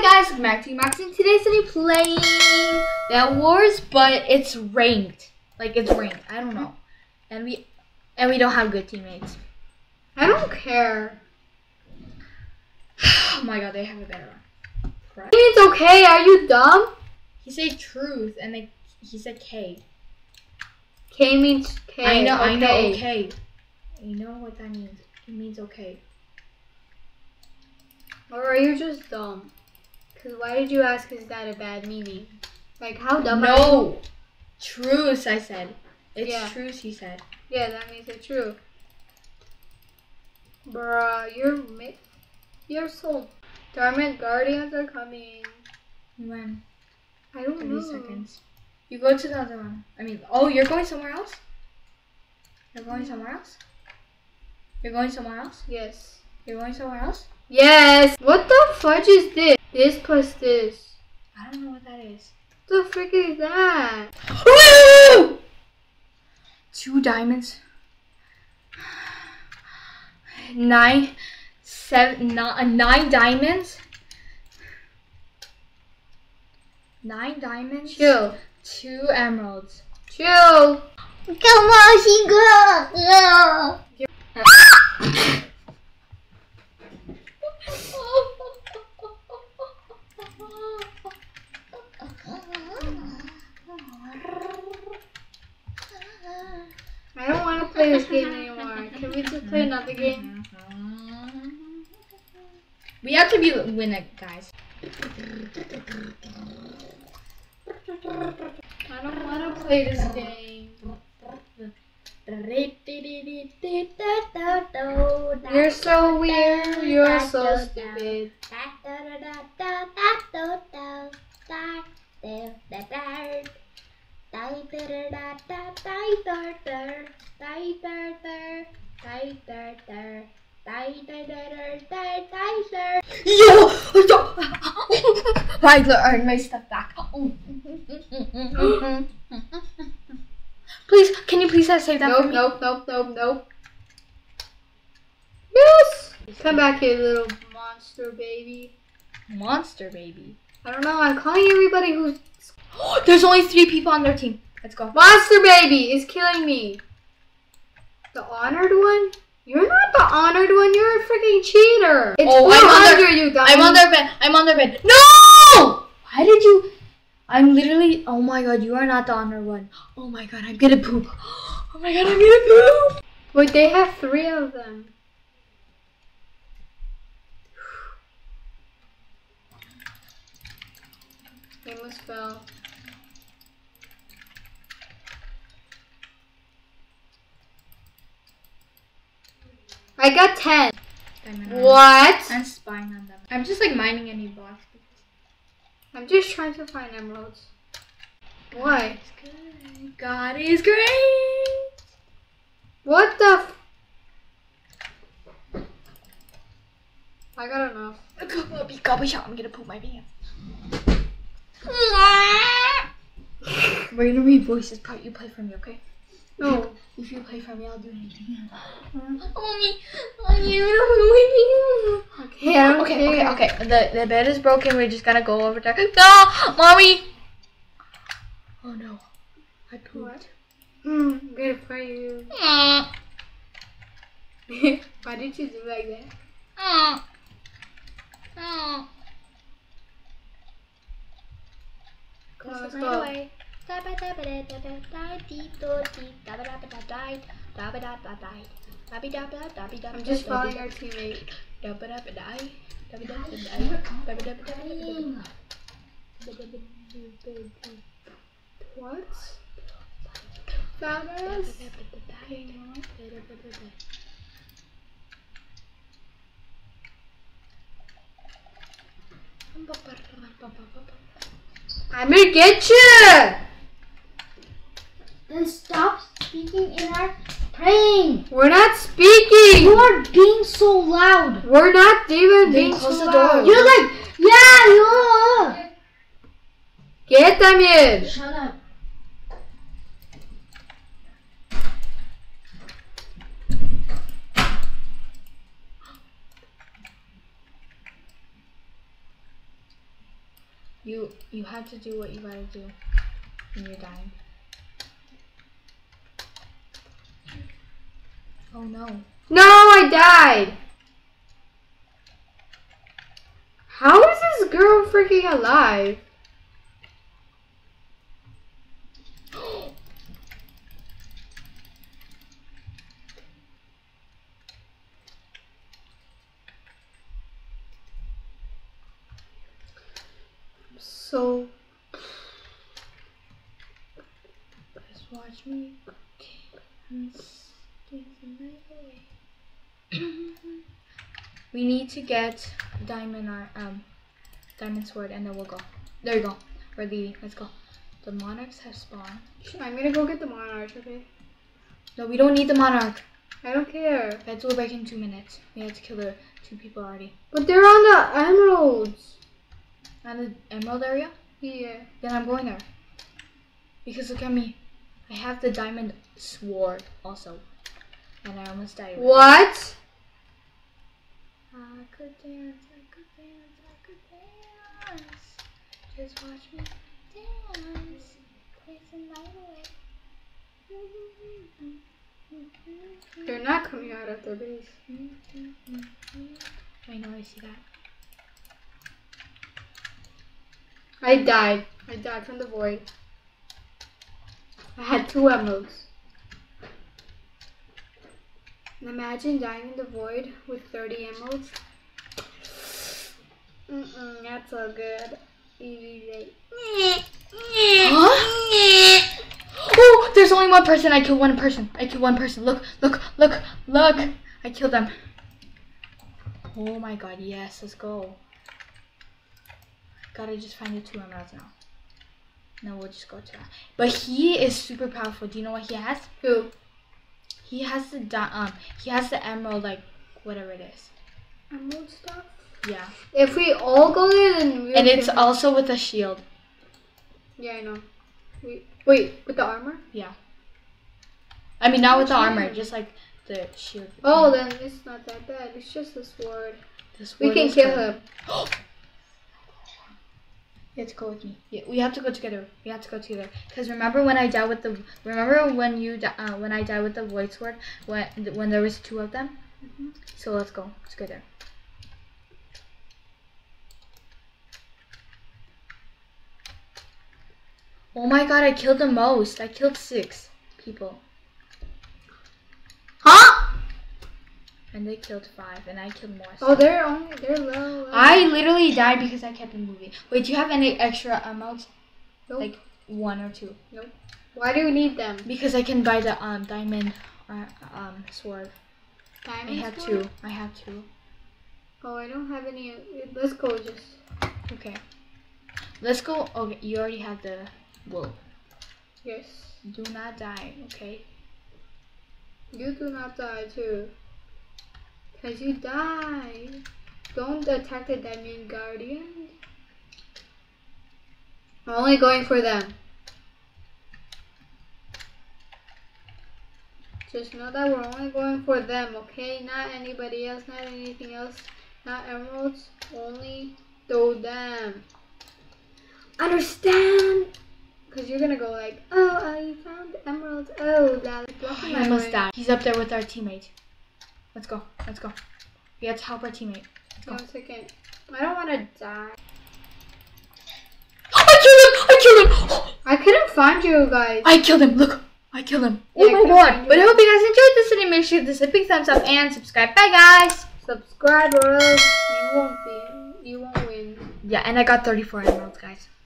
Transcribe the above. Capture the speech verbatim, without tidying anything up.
Hi guys, Maxi Maxi, and today's gonna be playing Bedwars, but it's ranked. Like it's ranked. I don't know. And we and we don't have good teammates. I don't care. Oh my god, they have a better one. It's okay, are you dumb? He said truth and they he said K. K means K. I know, okay. I know okay. You know what that means. It means okay. Alright, you're just dumb. Cause why did you ask is that a bad meaning? Like how dumb no. are you? No. Truce, I said. It's yeah. truce, he said. Yeah, that means it's true. Bruh, you're you're so dormant. Guardians are coming. When? I don't know. thirty seconds. You go to the other one. I mean, oh, you're going somewhere else? You're going somewhere else? You're going somewhere else? Yes. You're going somewhere else? Yes! What the fudge is this? This plus this. I don't know what that is. What the frick is that? Woo! Two diamonds. Nine, seven, nine, nine diamonds. Nine diamonds. Chill. Two emeralds. Chill. Come on, she go. No. I don't want to play this game anymore. Can we just play another game? We have to be win it, guys. I don't want to play this game. You're so weird. You're so stupid. Yo! Why do I earn my stuff back? Please, can you please save that? Nope, for me? nope, nope, nope, nope. Yes! Come back here, little monster baby. Monster baby? I don't know, I'm calling everybody who's. There's only three people on their team. Let's go. Monster baby is killing me. The honored one? You're not the honored one, you're a freaking cheater. It's oh, I'm on their, you guys. I'm on their bed. I'm on their bed. No! Why did you. I'm literally. Oh my god, you are not the honored one. Oh my god, I'm gonna poop. Oh my god, I'm gonna poop. Wait, they have three of them. They must fell. I got ten. What? I'm spying on them. I'm just like mining any blocks. I'm just trying to find emeralds. Why? God is great. What the? F I got enough. Gobby gobby shot. I'm gonna poop my pants. We're gonna read voices part you play for me, okay? No. If you play for me, I'll do anything. Okay, okay, okay, okay. The the bed is broken. We're just gonna go over there. No, mommy. Oh no, I pooped. Mm, good for you. Why did you do like that? Let's go. I'm just following our teammate. What? Flowers? I'm gonna get you! Then stop speaking in our praying. We're not speaking. You are being so loud. We're not even being so loud. You're like, yeah, you. Get them in. Shut up. You you have to do what you gotta do when you're dying. Oh no. No, I died! How is this girl freaking alive? So, just watch me. Okay. We need to get diamond our um diamond sword, and then we'll go. There you go. We're leading. Let's go. The monarchs have spawned. Shoot, I'm gonna go get the monarch. Okay. No, we don't need the monarch. I don't care. Let's go back in two minutes. We have to kill the two people already. But they're on the emeralds. On the emerald area? Yeah. Then I'm going there. Because look at me. I have the diamond sword also. And I almost died. What? I could dance, I could dance, I could dance. Just watch me dance. Play some light away. They're not coming out of their base. I know, I see that. I died. I died from the void. I had two emeralds. Imagine dying in the void with thirty emeralds. Mm-mm, that's so good. Easy. Huh? Oh, there's only one person. I killed one person. I killed one person. Look, look, look, look. I killed them. Oh my god, yes, let's go. Gotta just find the two emeralds now. No, we'll just go to that. But he is super powerful. Do you know what he has? Who? He has the um. He has the emerald, like whatever it is. Emerald stuff. Yeah. If we all go there, then we. And it's also with a shield. Yeah, I know. We wait with the armor. Yeah. I mean, not with the armor, just like the shield. Oh, then it's not that bad. It's just the sword. The sword. We can kill him. You have to go with me. Yeah, we have to go together. We have to go together. Cause remember when I died with the remember when you di uh, when I died with the void sword when when there was two of them. Mm-hmm. So let's go together. Oh my god! I killed the most. I killed six people. Huh? And they killed five, and I killed more. So. Oh, they're only they're low, low. I literally died because I kept moving. Wait, do you have any extra emeralds? Nope. Like one or two. Nope. Why do you need them? Because I can buy the um diamond uh, um sword. Diamond. I have sword? two. I have two. Oh, I don't have any. Let's go just. Okay. Let's go. Okay, you already have the wool. Yes. Do not die. Okay. You do not die too. Cause you die. Don't attack the diamond guardian. I'm only going for them. Just know that we're only going for them, okay? Not anybody else, not anything else, not emeralds, only throw them. Understand? Cause you're gonna go like, oh, uh, you found the emeralds. Oh, that blocking my way. I almost died. He's up there with our teammate. Let's go, let's go. We have to help our teammate. One second. I don't want to die. I killed him! I killed him! I couldn't find you guys. I killed him, look. I killed him. Yeah, oh my god. But I hope you guys enjoyed this video. Make sure you give this a big thumbs up and subscribe. Bye guys. Subscribe or else you won't be, you won't win. Yeah, and I got thirty-four emeralds, guys.